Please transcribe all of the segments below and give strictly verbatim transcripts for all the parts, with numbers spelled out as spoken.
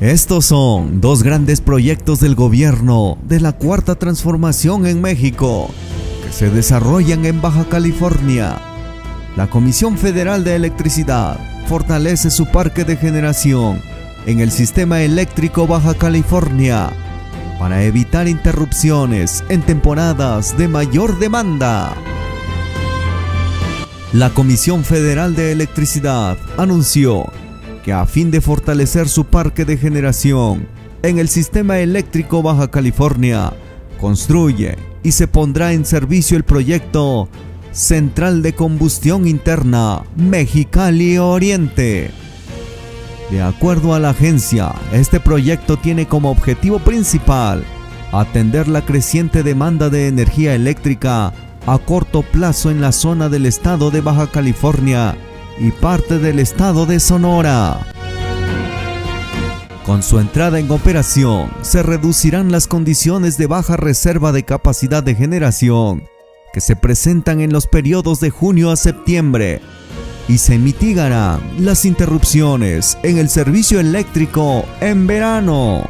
Estos son dos grandes proyectos del gobierno de la Cuarta Transformación en México que se desarrollan en Baja California. La Comisión Federal de Electricidad fortalece su parque de generación en el sistema eléctrico Baja California para evitar interrupciones en temporadas de mayor demanda. La Comisión Federal de Electricidad anunció que a fin de fortalecer su parque de generación en el sistema eléctrico Baja California, construye y se pondrá en servicio el proyecto Central de Combustión Interna Mexicali Oriente. De acuerdo a la agencia, este proyecto tiene como objetivo principal atender la creciente demanda de energía eléctrica a corto plazo en la zona del estado de Baja California y parte del estado de Sonora. Con su entrada en operación, se reducirán las condiciones de baja reserva de capacidad de generación que se presentan en los periodos de junio a septiembre y se mitigarán las interrupciones en el servicio eléctrico en verano.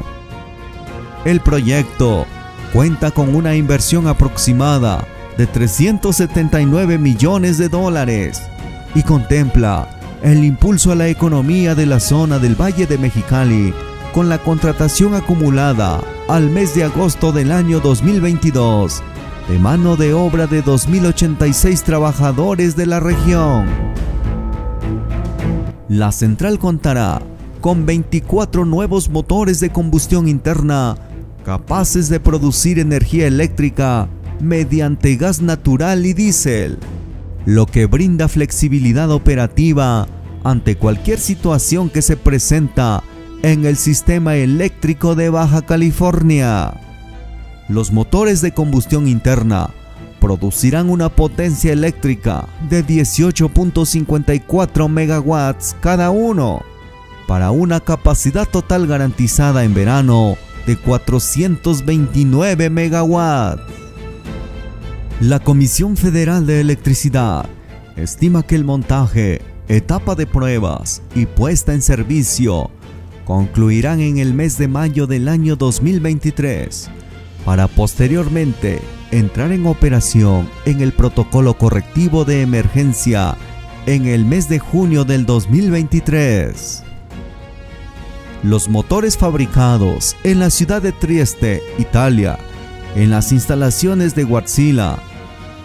El proyecto cuenta con una inversión aproximada de trescientos setenta y nueve millones de dólares y contempla el impulso a la economía de la zona del Valle de Mexicali con la contratación acumulada al mes de agosto del año dos mil veintidós de mano de obra de dos mil ochenta y seis trabajadores de la región. La central contará con veinticuatro nuevos motores de combustión interna capaces de producir energía eléctrica mediante gas natural y diésel, lo que brinda flexibilidad operativa ante cualquier situación que se presenta en el sistema eléctrico de Baja California. Los motores de combustión interna producirán una potencia eléctrica de dieciocho punto cincuenta y cuatro megawatts cada uno, para una capacidad total garantizada en verano de cuatrocientos veintinueve megawatts. La Comisión Federal de Electricidad estima que el montaje, etapa de pruebas y puesta en servicio concluirán en el mes de mayo del año dos mil veintitrés, para posteriormente entrar en operación en el protocolo correctivo de emergencia en el mes de junio del dos mil veintitrés. Los motores fabricados en la ciudad de Trieste, Italia, en las instalaciones de Wärtsilä,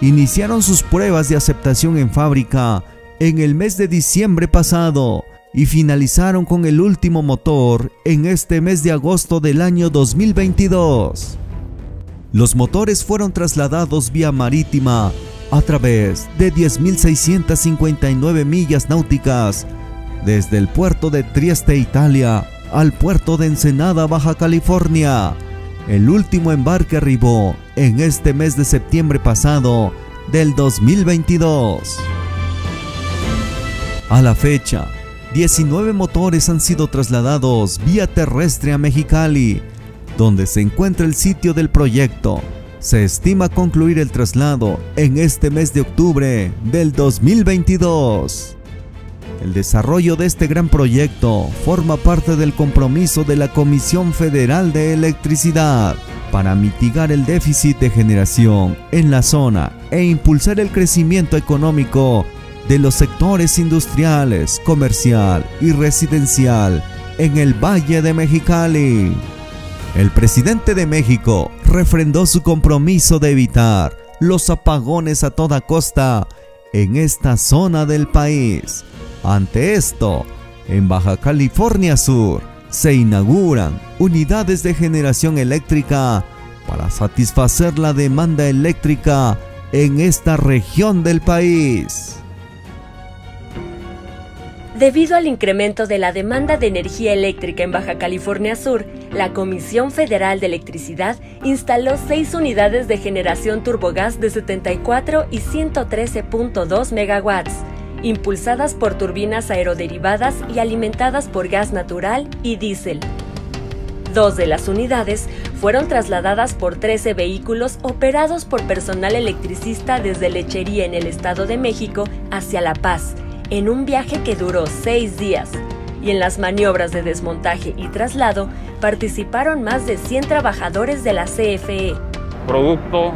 iniciaron sus pruebas de aceptación en fábrica en el mes de diciembre pasado y finalizaron con el último motor en este mes de agosto del año dos mil veintidós. Los motores fueron trasladados vía marítima a través de diez mil seiscientas cincuenta y nueve millas náuticas desde el puerto de Trieste, Italia, al puerto de Ensenada, Baja California. El último embarque arribó en este mes de septiembre pasado del dos mil veintidós. A la fecha, diecinueve motores han sido trasladados vía terrestre a Mexicali, donde se encuentra el sitio del proyecto. Se estima concluir el traslado en este mes de octubre del dos mil veintidós. El desarrollo de este gran proyecto forma parte del compromiso de la Comisión Federal de Electricidad para mitigar el déficit de generación en la zona e impulsar el crecimiento económico de los sectores industriales, comercial y residencial en el Valle de Mexicali. El presidente de México refrendó su compromiso de evitar los apagones a toda costa en esta zona del país. Ante esto, en Baja California Sur se inauguran unidades de generación eléctrica para satisfacer la demanda eléctrica en esta región del país. Debido al incremento de la demanda de energía eléctrica en Baja California Sur, la Comisión Federal de Electricidad instaló seis unidades de generación turbogás de setenta y cuatro y ciento trece punto dos megawatts, impulsadas por turbinas aeroderivadas y alimentadas por gas natural y diésel. Dos de las unidades fueron trasladadas por trece vehículos operados por personal electricista desde Lechería en el Estado de México hacia La Paz, en un viaje que duró seis días, y en las maniobras de desmontaje y traslado participaron más de cien trabajadores de la C F E. Producto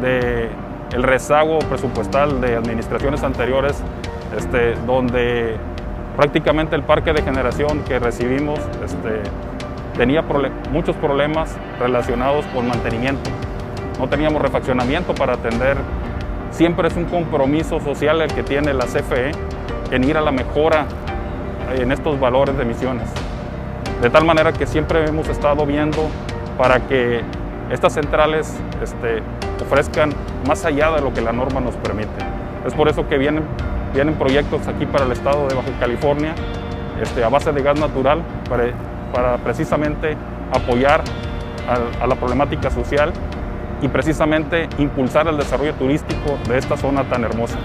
del rezago presupuestal de administraciones anteriores, este, donde prácticamente el parque de generación que recibimos este, tenía prole- muchos problemas relacionados con mantenimiento. No teníamos refaccionamiento para atender. Siempre es un compromiso social el que tiene la C F E en ir a la mejora en estos valores de emisiones. De tal manera que siempre hemos estado viendo para que estas centrales este, ofrezcan más allá de lo que la norma nos permite. Es por eso que vienen, vienen proyectos aquí para el estado de Baja California este, a base de gas natural para, para precisamente apoyar a, a la problemática social y precisamente impulsar el desarrollo turístico de esta zona tan hermosa.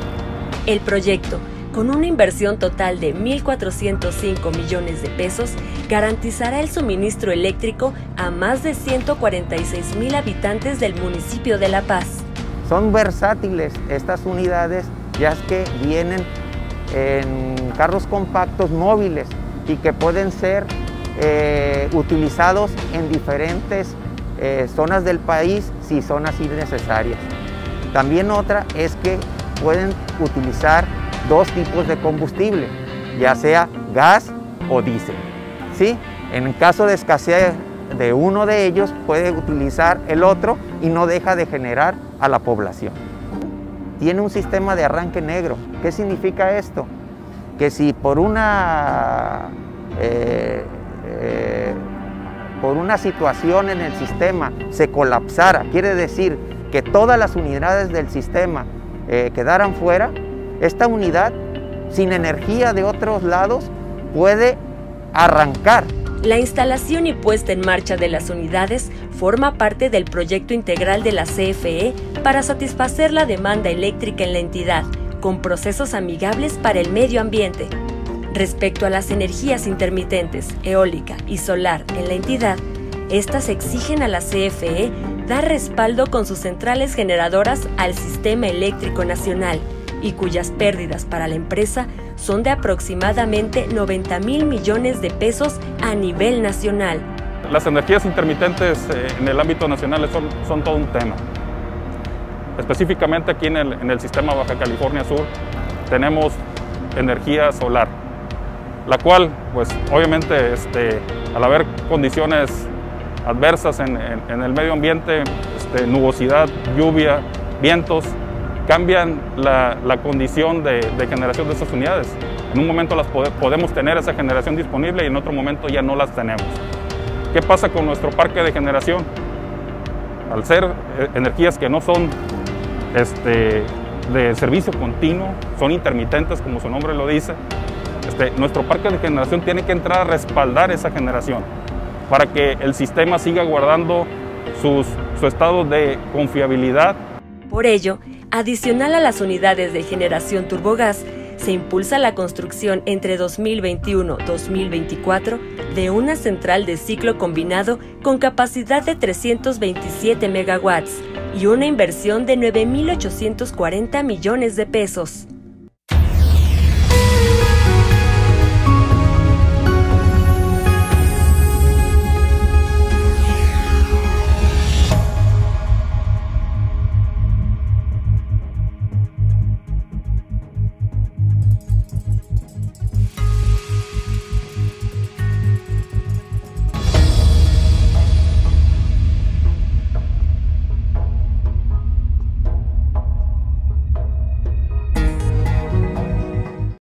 El proyecto, con una inversión total de mil cuatrocientos cinco millones de pesos, garantizará el suministro eléctrico a más de ciento cuarenta y seis mil habitantes del municipio de La Paz. Son versátiles estas unidades, ya es que vienen en carros compactos móviles y que pueden ser eh, utilizados en diferentes Eh, zonas del país si son así necesarias. También otra es que pueden utilizar dos tipos de combustible, ya sea gas o diésel, ¿sí? En caso de escasez de uno de ellos puede utilizar el otro y no deja de generar a la población. Tiene un sistema de arranque negro. ¿Qué significa esto? Que si por una eh, eh, por una situación en el sistema se colapsara, quiere decir que todas las unidades del sistema eh, quedaran fuera, esta unidad sin energía de otros lados puede arrancar. La instalación y puesta en marcha de las unidades forma parte del proyecto integral de la C F E para satisfacer la demanda eléctrica en la entidad, con procesos amigables para el medio ambiente. Respecto a las energías intermitentes, eólica y solar en la entidad, estas exigen a la C F E dar respaldo con sus centrales generadoras al sistema eléctrico nacional y cuyas pérdidas para la empresa son de aproximadamente noventa mil millones de pesos a nivel nacional. Las energías intermitentes en el ámbito nacional son, son todo un tema. Específicamente aquí en el, en el sistema Baja California Sur tenemos energía solar, la cual, pues obviamente, este, al haber condiciones adversas en, en, en el medio ambiente, este, nubosidad, lluvia, vientos, cambian la, la condición de, de generación de esas unidades. En un momento las pode, podemos tener esa generación disponible y en otro momento ya no las tenemos. ¿Qué pasa con nuestro parque de generación? Al ser eh, energías que no son este, de servicio continuo, son intermitentes, como su nombre lo dice, Este, nuestro parque de generación tiene que entrar a respaldar esa generación para que el sistema siga guardando sus, su estado de confiabilidad. Por ello, adicional a las unidades de generación turbogás, se impulsa la construcción entre dos mil veintiuno y dos mil veinticuatro de una central de ciclo combinado con capacidad de trescientos veintisiete megawatts y una inversión de nueve mil ochocientos cuarenta millones de pesos.